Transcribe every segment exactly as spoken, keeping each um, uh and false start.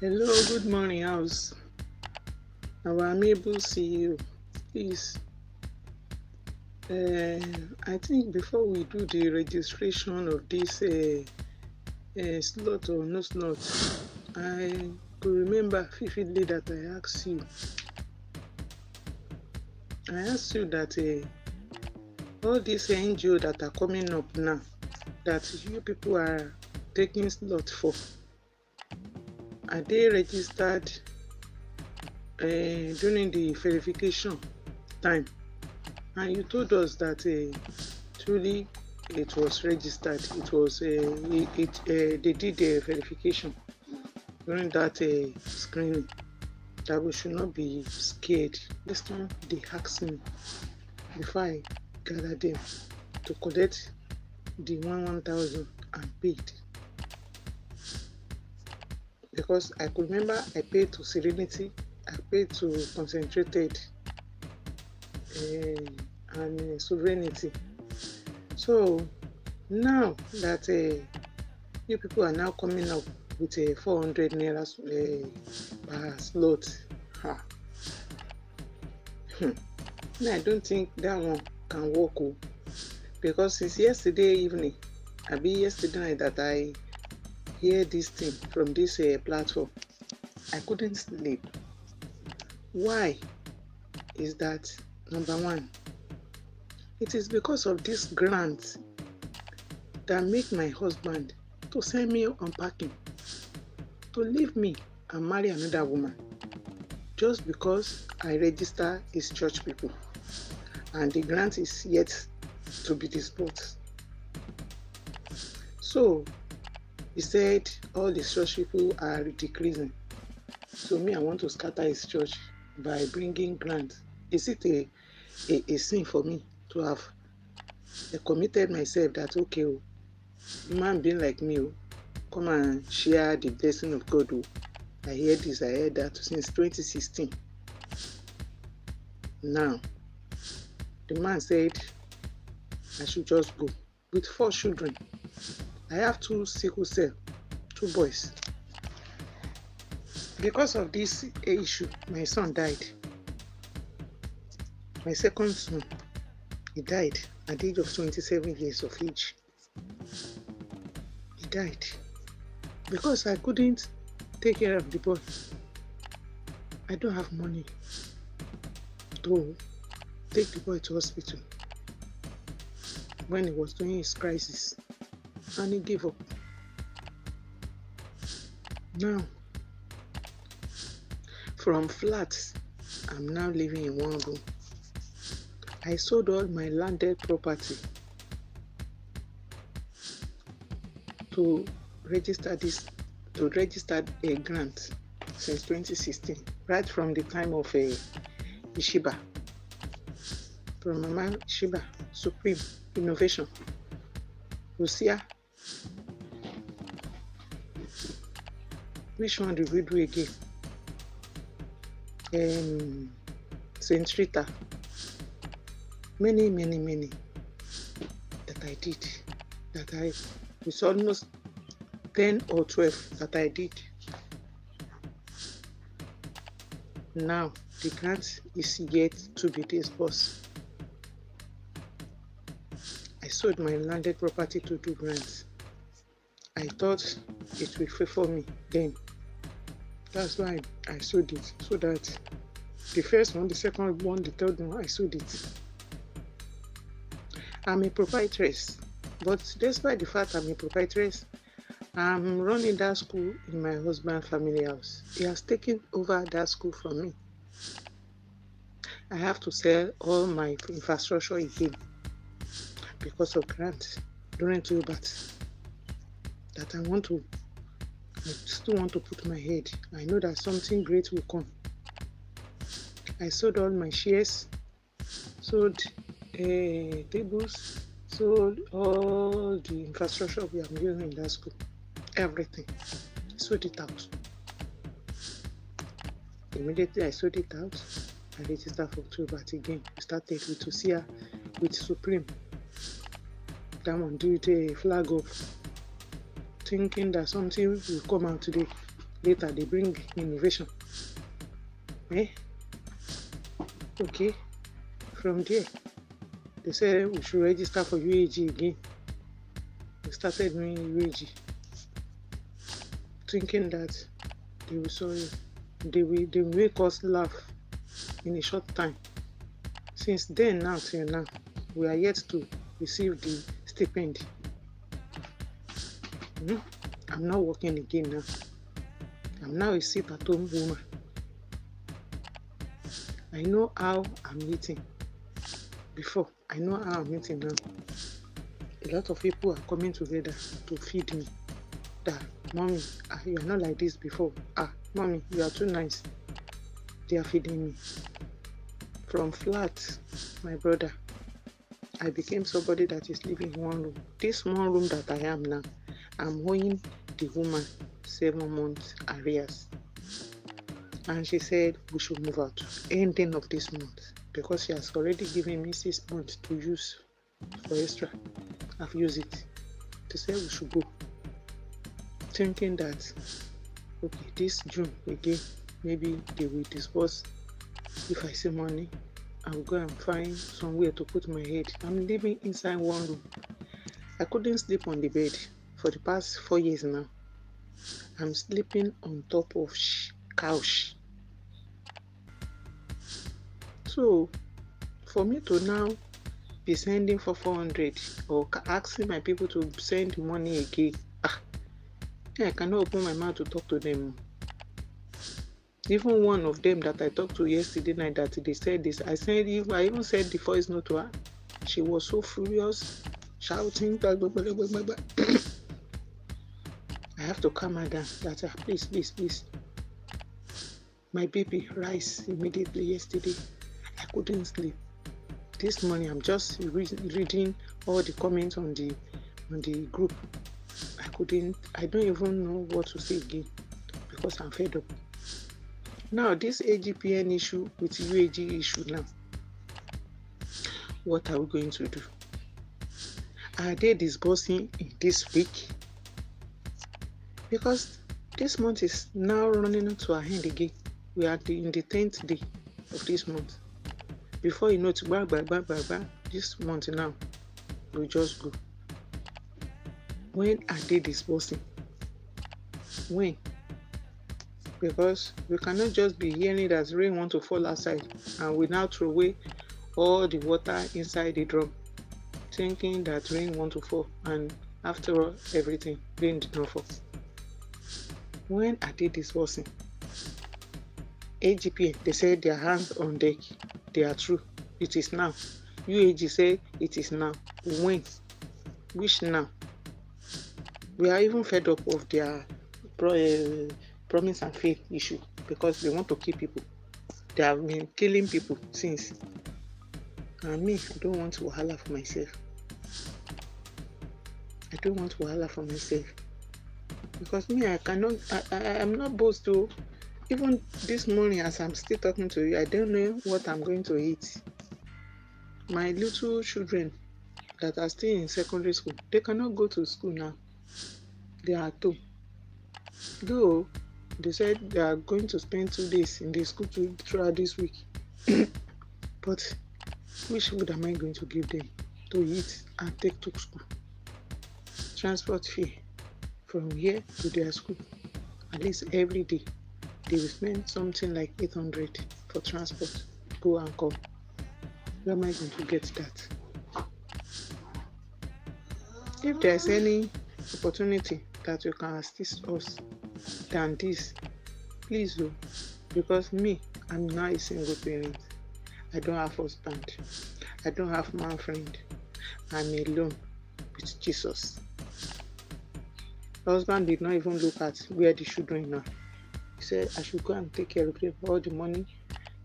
Hello, good morning, house. Our amiable C E O, please. Uh, I think before we do the registration of this uh, uh, slot or no slot, I could remember vividly that I asked you. I asked you that uh, all these N G Os that are coming up now, that you people are taking slot for, are they registered uh, during the verification time? And you told us that uh, truly it was registered. It was uh, it, it, uh, they did the verification during that uh, screening. That we should not be scared. This time they asked me before I gathered them to collect the one one thousand and paid. Because I could remember I paid to Serenity, I paid to Concentrated uh, and uh, Sovereignty. So now that uh, you people are now coming up with a four hundred naira uh, per slot, ha. Hmm. No, I don't think that one can work, because since yesterday evening, I be yesterday night that I hear this thing from this uh, platform, I couldn't sleep. Why is that? Number one, it is because of this grant that make my husband to send me unpacking, to leave me and marry another woman, just because I register as church people, and the grant is yet to be disbursed. So he said all the church people are decreasing. So me, I want to scatter his church by bringing grants. Is it a, a, a sin for me to have committed myself that, okay, oh, man being like me, oh, come and share the blessing of God? Oh, I hear this, I heard that since twenty sixteen. Now, the man said I should just go with four children. I have two sickle cell, two boys. Because of this issue, my son died. My second son, he died at the age of twenty-seven years of age. He died because I couldn't take care of the boy. I don't have money to take the boy to hospital when he was doing his crisis. And he gave up. Now, from flats, I'm now living in one room. I sold all my landed property to register this, to register a grant since twenty sixteen, right from the time of a Ishiba, from Mama Shiba, Supreme Innovation, Lucia. Which one did we do again? Um, Saint Rita. Many, many, many that I did. That I, it's almost ten or twelve that I did. Now, the grant is yet to be disbursed. I sold my landed property to do grants. I thought it will favor me then. That's why I sold it, so that the first one, the second one, the third one, I sold it. I'm a proprietress, but despite the fact I'm a proprietress, I'm running that school in my husband's family house. He has taken over that school from me. I have to sell all my infrastructure again because of grants during two births that I want to I still want to put my head. I know that something great will come. I sold all my shares, sold uh, tables, sold all the infrastructure we are using in that school. Everything. I sold it out. Immediately I sold it out. I registered for two but again. I started with Osia, with Supreme. That one did a flag off, thinking that something will come out today. later they bring innovation. Eh? Okay, from there they said we should register for U A G again. We started doing U A G, thinking that they will sorry they will they will make us laugh in a short time. Since then now till now, we are yet to receive the stipend. Hmm? I'm not working again now. I'm now a sit-at-home woman. I know how I'm eating. Before, I know how I'm eating now. A lot of people are coming together to feed me. That, mommy, ah, you are not like this before. Ah, mommy, you are too nice. They are feeding me. From flat, my brother, I became somebody that is living in one room. This one room that I am now, I'm owing the woman seven months arrears. And she said we should move out ending of this month, because she has already given me six months to use for extra. I've used it. She said we should go, thinking that okay, this June again, maybe they will disperse. If I see money, I'll go and find somewhere to put my head. I'm living inside one room. I couldn't sleep on the bed for the past four years now. I'm sleeping on top of sh couch. So for me to now be sending for four hundred or asking my people to send money again, ah, I cannot open my mouth to talk to them. Even one of them that I talked to yesterday night, that they said this, I said, I even said the voice note to her. She was so furious, shouting, blah, blah, blah, blah, blah. I have to calm her down. That uh, please, please, please. My baby rise immediately yesterday. I couldn't sleep. This morning I'm just re reading all the comments on the on the group. I couldn't. I don't even know what to say again because I'm fed up. Now this A G P N issue with U A G issue now. What are we going to do? Are they disbursing in this week? Because this month is now running to our end again. We are in the tenth day of this month. Before you know it, blah, blah, blah, blah, blah, this month now, we just go. When are they disbursing? When? Because we cannot just be hearing that rain wants to fall outside and we now throw away all the water inside the drum, thinking that rain wants to fall, and after all, everything, rain did not fall. When are they disbursing? A G P, they said their hands on deck. They are true. It is now. U A G say it is now. When? Which now? We are even fed up of their pro uh, promise and faith issue, because they want to kill people. They have been killing people since. And me, I don't want wahala for myself. I don't want wahala for myself. Because me, I cannot, I, I, I'm not boast to. Even this morning, as I'm still talking to you, I don't know what I'm going to eat. My little children that are still in secondary school, they cannot go to school now. They are at home. Though they said they are going to spend two days in the school throughout this week. But which food am I going to give them to eat and take to school? Transport fee from here to their school, at least every day. They will spend something like eight hundred for transport, go and come. Where am I going to get that? If there is any opportunity that you can assist us than this, please do. Because me, I'm not a single parent. I don't have husband. I don't have man friend. I'm alone with Jesus. Husband did not even look at where the children are. He said I should go and take care of all the money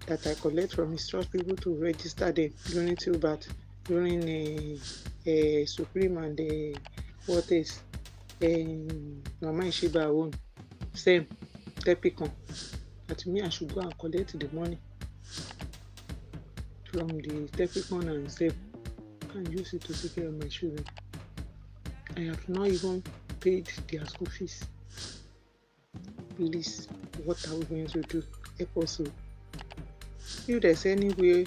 that I collect from his trust people to register the unity but during a, a Supreme and a, what is Mama Shiba own same Tepicon. That me I should go and collect the money from the Tepicon and save and use it to take care of my children. I have not even paid their school fees. please, what are we going to do? Help us. If there's any way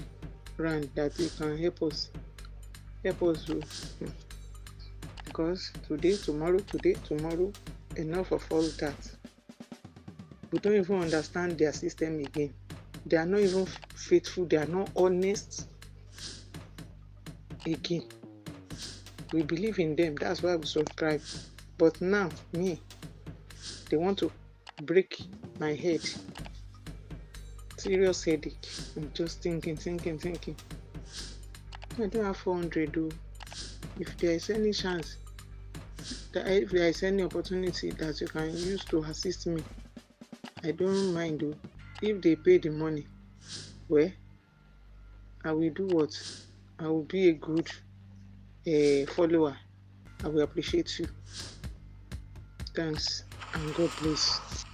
around that you can help us, help us. Because today, tomorrow, today, tomorrow, enough of all that. We don't even understand their system again. They are not even faithful. They are not honest again. We believe in them. That's why we subscribe. But now, me, they want to break my head. Serious headache. I'm just thinking, thinking, thinking. I don't have four hundred though. If there is any chance, that if there is any opportunity that you can use to assist me, I don't mind though. If they pay the money, well, I will do what? I will be a good uh, follower. I will appreciate you. Thanks and God bless.